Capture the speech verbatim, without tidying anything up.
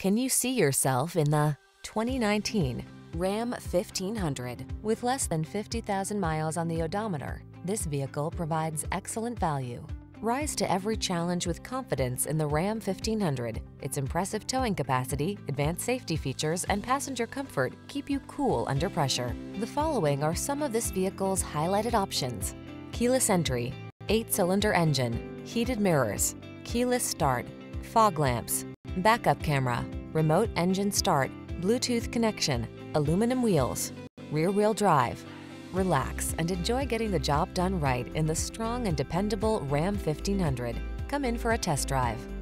Can you see yourself in the twenty nineteen Ram fifteen hundred? With less than fifty thousand miles on the odometer, this vehicle provides excellent value. Rise to every challenge with confidence in the Ram fifteen hundred. Its impressive towing capacity, advanced safety features, and passenger comfort keep you cool under pressure. The following are some of this vehicle's highlighted options: keyless entry, eight-cylinder engine, heated mirrors, keyless start, fog lamps, backup camera, remote engine start, Bluetooth connection, aluminum wheels, rear-wheel drive. Relax and enjoy getting the job done right in the strong and dependable Ram fifteen hundred. Come in for a test drive.